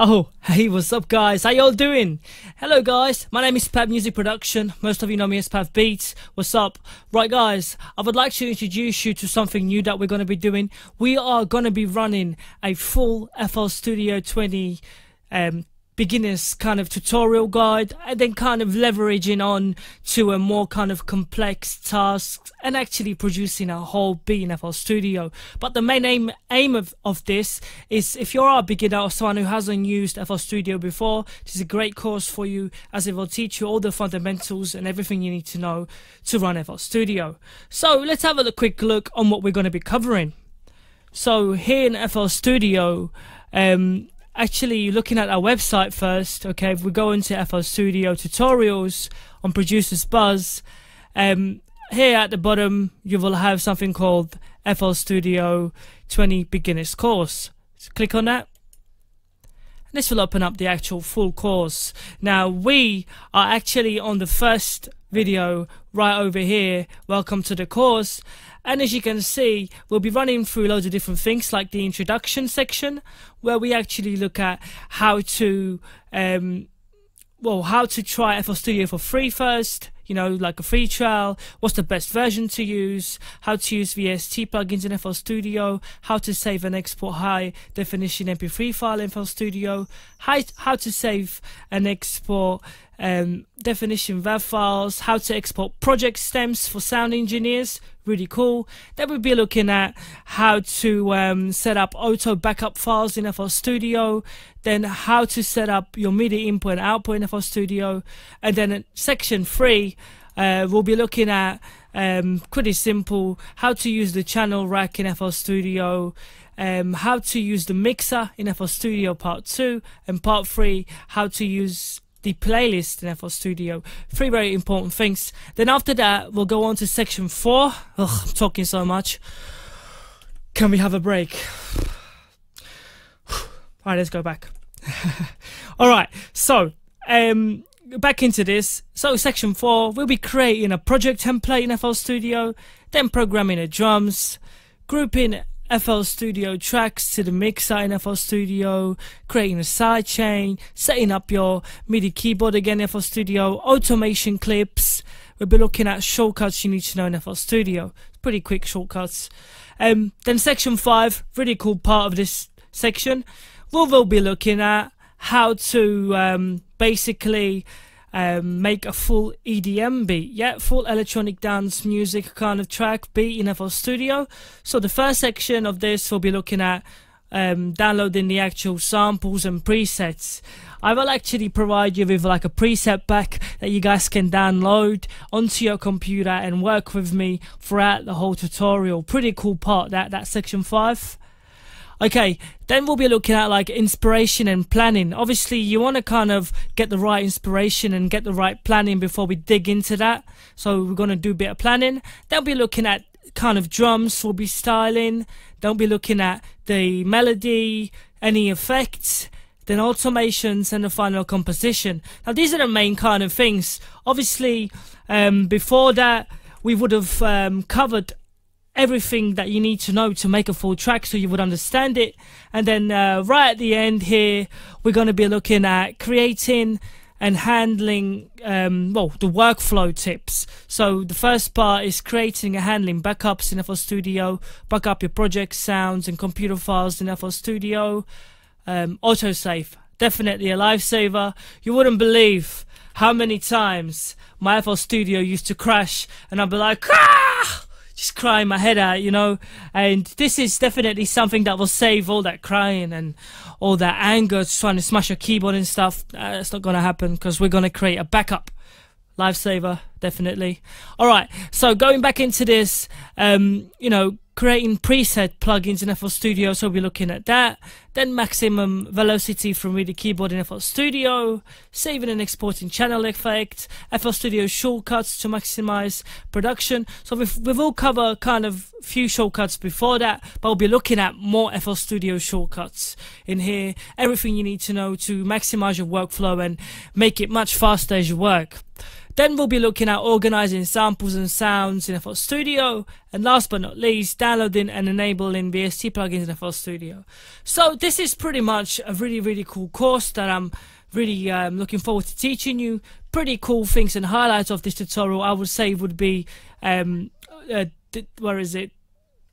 Oh, hey, what's up guys? How y'all doing? Hello guys, my name is Pav Music Production. Most of you know me as Pav Beats. What's up? Right guys, I would like to introduce you to something new that we're going to be doing. We are going to be running a full FL Studio 20 beginners kind of tutorial guide, and then kind of leveraging on to a more kind of complex tasks and actually producing a whole beat in FL Studio. But the main aim of this is, if you're a beginner or someone who hasn't used FL Studio before, this is a great course for you, as it will teach you all the fundamentals and everything you need to know to run FL Studio. So let's have a quick look on what we're going to be covering. So here in FL Studio, actually looking at our website first, okay, if we go into FL Studio tutorials on Producers Buzz, here at the bottom you will have something called FL Studio 20 beginners course. So click on that. This will open up the actual full course. Now we are actually on the first video right over here, welcome to the course, and as you can see we'll be running through loads of different things, like the introduction section where we actually look at how to try FL Studio for free first, you know, like a free trial, what's the best version to use, how to use VST plugins in FL Studio, how to save and export high definition MP3 file in FL Studio, how to save and export definition WAV files, how to export project stems for sound engineers, really cool. Then we'll be looking at how to set up auto backup files in FL Studio, then how to set up your MIDI input and output in FL Studio, and then in section 3 we'll be looking at pretty simple, how to use the channel rack in FL Studio, how to use the mixer in FL Studio part 2, and part 3 how to use the playlist in FL Studio. Three very important things. Then after that we'll go on to section 4. Ugh, I'm talking so much. Can we have a break? Alright, let's go back. Alright, so back into this. So section 4, we'll be creating a project template in FL Studio, then programming the drums, grouping FL Studio tracks to the mixer in FL Studio, creating a sidechain, setting up your MIDI keyboard again in FL Studio, automation clips. We'll be looking at shortcuts you need to know in FL Studio. Pretty quick shortcuts. Then section 5, really cool part of this section. We'll be looking at how to make a full EDM beat, yeah, full electronic dance music kind of track beat in FL Studio. So the first section of this we'll be looking at downloading the actual samples and presets. I will actually provide you with like a preset pack that you guys can download onto your computer and work with me throughout the whole tutorial. Pretty cool part, that section 5. Okay, then we'll be looking at like inspiration and planning. Obviously you want to kind of get the right inspiration and get the right planning before we dig into that. So we're going to do a bit of planning. Then we'll be looking at kind of drums, we'll be styling. Then we'll be looking at the melody, any effects, then automations and the final composition. Now these are the main kind of things. Obviously before that we would have covered everything that you need to know to make a full track so you would understand it, and then right at the end here we're going to be looking at creating and handling the workflow tips. So the first part is creating and handling backups in FL Studio, back up your project sounds and computer files in FL Studio, autosave, definitely a lifesaver. You wouldn't believe how many times my FL Studio used to crash and I'd be like, ah! Just crying my head out, you know, and this is definitely something that will save all that crying and all that anger trying to smash your keyboard and stuff. That's not going to happen because we're going to create a backup. Lifesaver, definitely. Alright, so going back into this, you know, creating preset plugins in FL Studio, so we'll be looking at that. Then maximum velocity from MIDI keyboard in FL Studio, saving and exporting channel effects, FL Studio shortcuts to maximize production. So we've all covered kind of few shortcuts before that, but we'll be looking at more FL Studio shortcuts in here. Everything you need to know to maximize your workflow and make it much faster as you work. Then we'll be looking at organizing samples and sounds in FL Studio, and last but not least, downloading and enabling VST plugins in FL Studio. So this is pretty much a really cool course that I'm really looking forward to teaching you. Pretty cool things and highlights of this tutorial I would say would be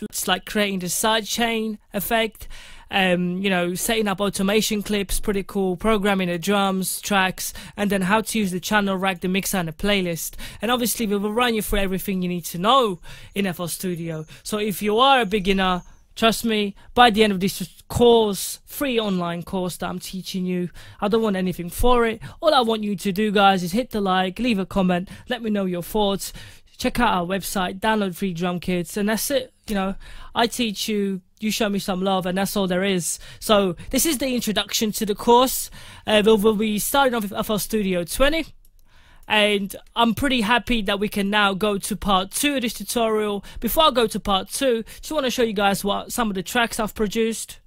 it's like creating the sidechain effect, you know, setting up automation clips, pretty cool, programming the drums, tracks, and then how to use the channel rack, the mixer and the playlist. And obviously we will run you through everything you need to know in FL Studio. So if you are a beginner, trust me, by the end of this course, free online course that I'm teaching you, I don't want anything for it. All I want you to do, guys, is hit the like, leave a comment, let me know your thoughts. Check out our website, download free drum kits, and that's it. You know, I teach you, you show me some love, and that's all there is. So this is the introduction to the course. We'll be starting off with FL Studio 20. And I'm pretty happy that we can now go to part 2 of this tutorial. Before I go to part 2, just want to show you guys what some of the tracks I've produced.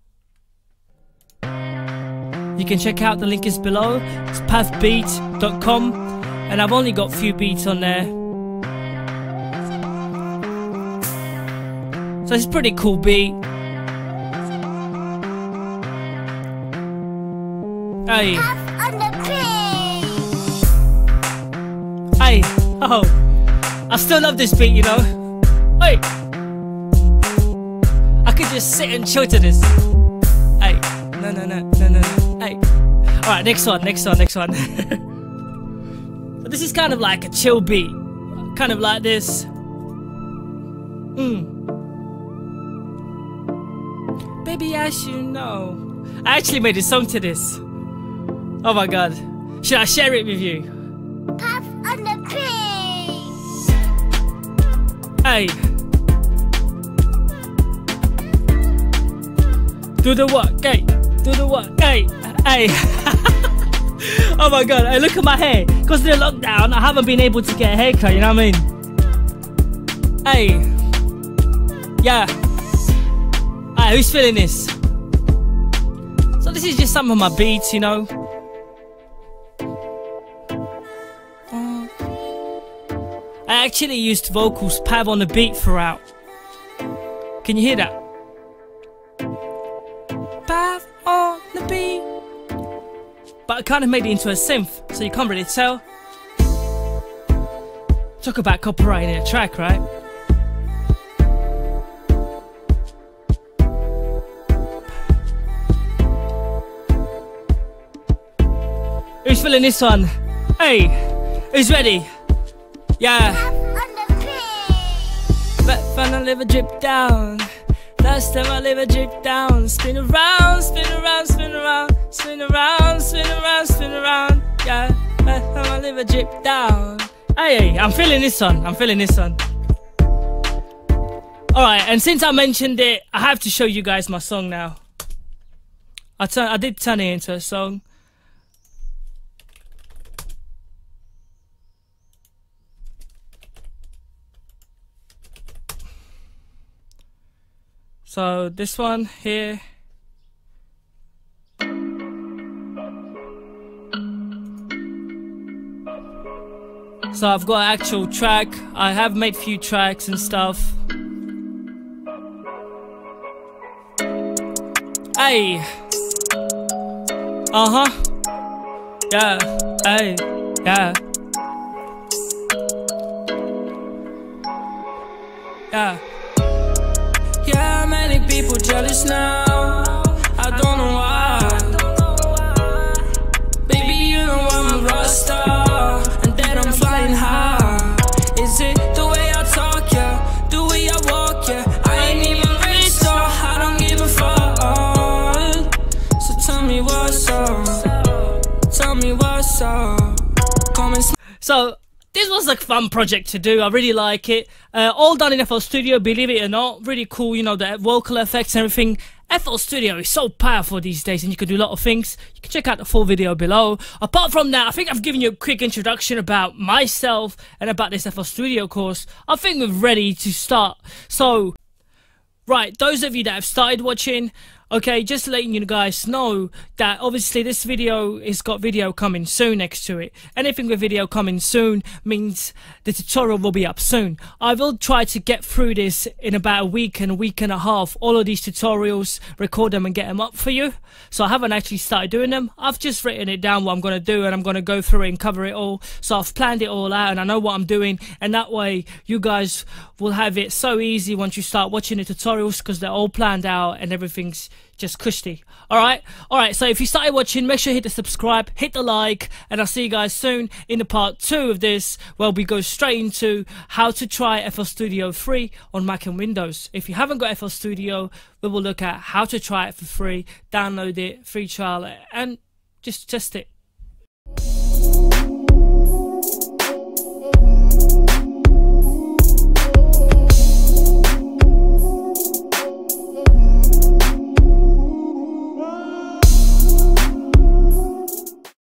You can check out, the link is below. It's pavbeat.com, and I've only got a few beats on there. So it's a pretty cool beat. Hey. Hey. Oh. I still love this beat, you know. Hey. I could just sit and chill to this. Hey. No. Hey. Alright, next one. So this is kind of like a chill beat. Kind of like this. Baby, I should know. I actually made a song to this. Oh my god. Should I share it with you? Puff on the praise. Hey. Do the work, hey. Do the work, hey. Hey. Oh my god. Hey, look at my hair. Because of the lockdown, I haven't been able to get a haircut, you know what I mean? Hey. Yeah. Alright, who's feeling this? So this is just some of my beats, you know. I actually used vocals, Pav on the beat throughout. Can you hear that? Pav on the beat. But I kind of made it into a synth, so you can't really tell. Talk about copyrighting a track, right? Who's feeling this one? Hey, who's ready? Yeah. But when I live a drip down, last time I live a drip down. Spin around, spin around, spin around, spin around, spin around, spin around. Yeah. But when I live a drip down. Hey, I'm feeling this one. All right, and since I mentioned it, I have to show you guys my song now. I did turn it into a song. So this one here. So I've got an actual track. I have made few tracks and stuff. Hey. Yeah. Hey. Yeah. Yeah. Yeah, many people jealous now. I don't know why. Baby, you know I'm a rock star, and that I'm flying high. Is it the way I talk, yeah? The way I walk, yeah? I ain't even rich, so I don't give a fuck. So tell me what's up. Tell me what's up. Come and so. This was a fun project to do. I really like it. All done in FL Studio, believe it or not. Really cool, you know, the vocal effects and everything. FL Studio is so powerful these days, and you can do a lot of things. You can check out the full video below. Apart from that, I think I've given you a quick introduction about myself and about this FL Studio course. I think we're ready to start. So, right, those of you that have started watching, Okay, just letting you guys know that obviously this video has got video coming soon next to it. Anything with video coming soon means the tutorial will be up soon. I will try to get through this in about a week and a week and a half, all of these tutorials, record them and get them up for you. So I haven't actually started doing them. I've just written it down what I'm going to do, and I'm going to go through it and cover it all. So I've planned it all out and I know what I'm doing, and that way you guys will have it so easy once you start watching the tutorials, because they're all planned out and everything's just cushy. Alright, so if you started watching, make sure you hit the subscribe, hit the like, and I'll see you guys soon in the part 2 of this, where we go straight into how to try FL Studio free on Mac and Windows. If you haven't got FL Studio, we will look at how to try it for free, download it, free trial it, and just test it.